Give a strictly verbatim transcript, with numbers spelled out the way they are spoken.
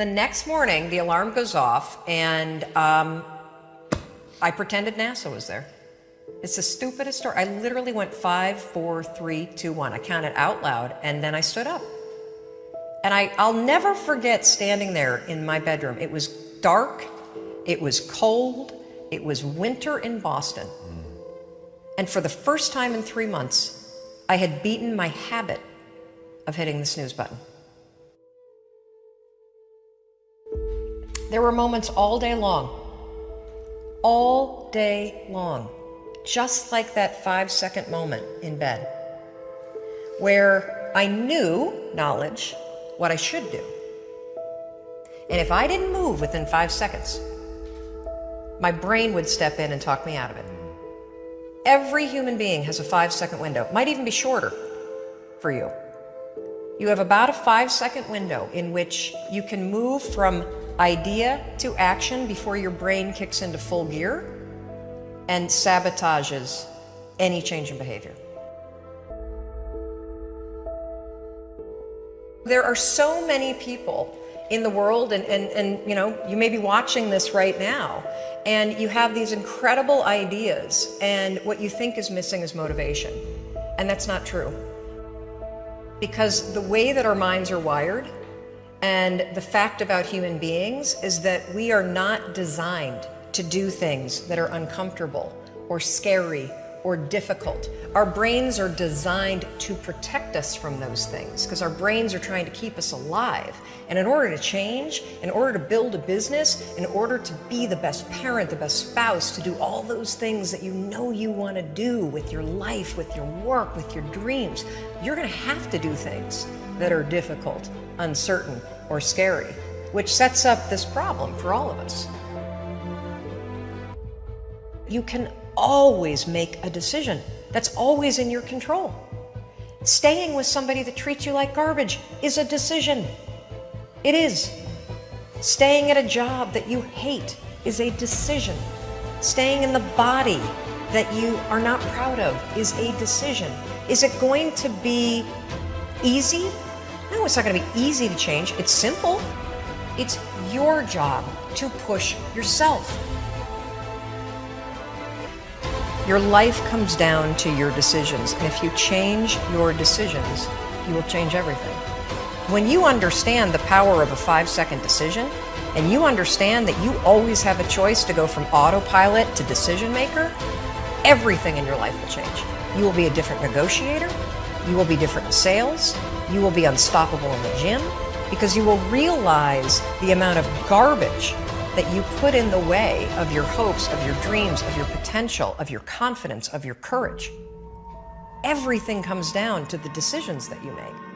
The next morning, the alarm goes off, and um, I pretended NASA was there. It's the stupidest story. I literally went five, four, three, two, one. I counted out loud, and then I stood up. And I, I'll never forget standing there in my bedroom. It was dark, it was cold, it was winter in Boston. Mm. And for the first time in three months, I had beaten my habit of hitting the snooze button. There were moments all day long, all day long, just like that five-second moment in bed, where I knew knowledge what I should do. And if I didn't move within five seconds, my brain would step in and talk me out of it. Every human being has a five-second window. It might even be shorter for you. You have about a five-second window in which you can move from idea to action before your brain kicks into full gear and sabotages any change in behavior. There are so many people in the world, and, and, and you know, you may be watching this right now, and you have these incredible ideas, and what you think is missing is motivation. And that's not true. Because the way that our minds are wired, and the fact about human beings, is that we are not designed to do things that are uncomfortable, or scary, or difficult. Our brains are designed to protect us from those things because our brains are trying to keep us alive. And in order to change, in order to build a business, in order to be the best parent, the best spouse, to do all those things that you know you want to do with your life, with your work, with your dreams, you're going to have to do things that are difficult, uncertain, or scary, which sets up this problem for all of us. You can always make a decision. That's always in your control. Staying with somebody that treats you like garbage is a decision. It is. Staying at a job that you hate is a decision. Staying in the body that you are not proud of is a decision. Is it going to be easy? No, it's not going to be easy to change. It's simple. It's your job to push yourself. Your life comes down to your decisions, and if you change your decisions, you will change everything. When you understand the power of a five-second decision, and you understand that you always have a choice to go from autopilot to decision maker, everything in your life will change. You will be a different negotiator, you will be different in sales, you will be unstoppable in the gym, because you will realize the amount of garbage that you put in the way of your hopes, of your dreams, of your potential, of your confidence, of your courage. Everything comes down to the decisions that you make.